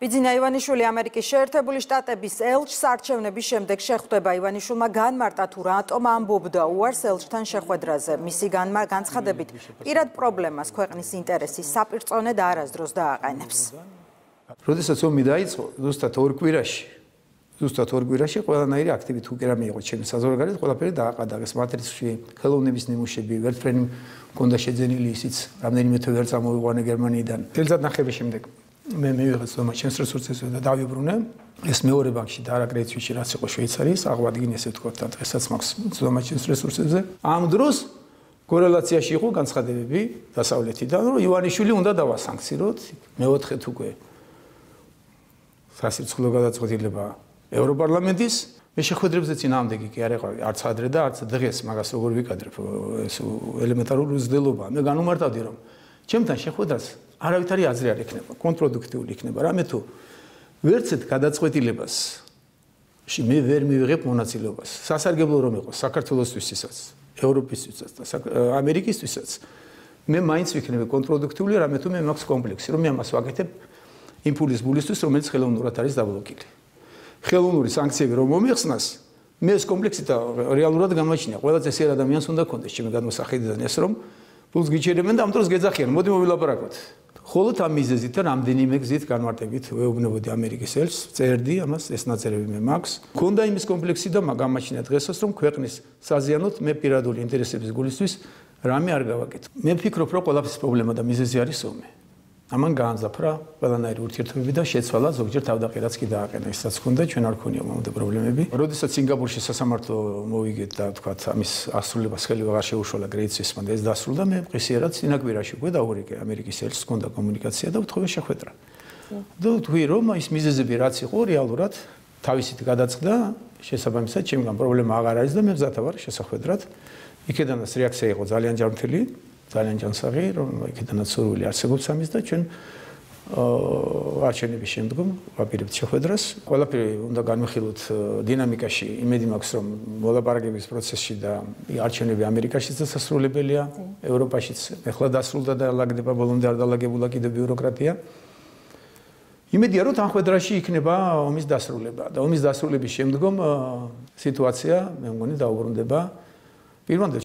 Bizine Ivanishvili Amerikis Შეერთებული შტატების ელჩს არჩევნების შემდეგ შეხვდება ივანიშვილმა განმარტა თუ რატომ ამბობდა უარს ელჩთან შეხვედრაზე. მისი განცხადებით პირად პრობლემას ქვეყნის ინტერესის საპირწონედ არასდროს დააყენებს. Როდესაც ომი დაიწყო, ზუსტად 2 კვირაში ყველანაირი აქტივით უკერა მიიღო ჩემს საზოგადოებაში, ყველაფერი დააყადა. ეს მატრიცში ხელოვნების ნიმუშები, ვერტფრენი მქონდა შეძენილი, ისიც რამდენიმე თვე ვერ წამოვიყვანე გერმანიიდან. თელზად ნახების შემდეგ მე მივიღე ჩემს რესურსებზე და დავიბრუნე. ეს მეორე ბანკში და არა კრედიტში, რაც იყო შვეიცარიის, აღვადგინე ესე ვთქვათ, და დღესაც მაქვს ჩემს რესურსებზე. ამ დროს კორელაციაში იყო განცხადებები დასავლეთიდან, რომ ივანიშვილი უნდა დავასანქციროთ. მეოთხეთ უკვე სასირცხლო გადაწყვეტილება ევროპარლამენტის. მე შეხვედრებზე წინააღმდეგი კი არ ეყავი, არც ადრე და არც დღეს, მაგას როგორ ვიკადრებ, ეს ელემენტარული უზრდელობა. მე განუმარტავდი, რომ ჩემთან შეხვედრას არავითარი აზრი არ იქნება, კონტროდუქტიული იქნება. რამე თუ ვერც ერთ გადაწყვეტილებას მე ვერ მივიღებ მონაწილეობას. სასარგებლო რომ იყოს საქართველოსთვისაც, ევროპისთვისაც და ამერიკისთვისაც, მე მაინც ვიქნები კონტროდუქტიული, რამე თუ მე მაქვს კომპლექსი, რომ მე ამას ვაკეთებ იმპულს ბულისთვის, რომელიც ხელოვნურად არის დაბლოკილი. ხელოვნური სანქციები რომ მომიხსნას, მე ეს კომპლექსი და რეალურად გამოჩნია. ყველაც ეს ადამიანს უნდა კონდეს, ჩემი გადმოსახედიდან ეს რომ ბულს გიჩერებენ და ამ დროს გეძახიან, მოდი მოვილაპარაკოთ. Холод ამ მიზეზით რამდენიმე გზით განვარტებით ვეუბნებოდი ამერიკის ელჩს, წერდი ამას, ეს ნაწერები მე მაქვს. Მქონდა იმის კომპლექსი და გამაჩნია დღესაც, რომ ქვეყნის საზიანოდ მე პირადული ინტერესების გულისთვის რამე არ გავაკეთე. მე ვფიქრობ, რომ ყველაფრის პრობლემა და მიზეზი არის ომი. ამან გაანძაფრა ყველანაირი ურთიერთობები და შეცვალა ზოგჯერ თავდაყირაც კი დააყენა, ისაც ჰქონდა, ჩვენ არ ქონია მომდე პრობლემები. როდესაც სინგაპურში სასამართლო მოვიგეთ და თქვა ამის ასრულებას ხელი აღარ შეუშველა გრეიცისმა და ეს დასრულდა, მე მყისიერად წინაკვირაში უკვე დავურიგე ამერიკის ელჩს, ჰქონდა კომუნიკაცია და ვთხოვე შეხვედრა. და ვთქვი, რომ ის მიზეზები რაც იყო რეალურად თავისით გადაწყდა, შესაბამისად ჩემგან პრობლემა აღარ არის და მე ვზათავარ შესახვედრად. იქედანაც რეაქცია იყო ძალიან ჯანმრთელი. Ძალიან ჯანსაღი, რომ იქედანაც სურვილი არსებობს ამის და ჩვენ არჩევნების შემდგომ ვაპირებთ შეხვედრას. ყველაფერი უნდა განვიხილოთ დინამიკაში. იმედი მაქვს, რომ მოლაპარაკების პროცესში და არჩევნები ამერიკაშიც დასასრულებელია, ევროპაშიც ახლა დასრულდა და ლაგდება, ბოლომდე არ დალაგებულა კიდევ ბიუროკრატია. იმედია, რომ თანხმედრაში იქნება ომის დასრულება და ომის დასრულების შემდგომ სიტუაცია, მე მგონი, დაუბრუნდება პირვანდელ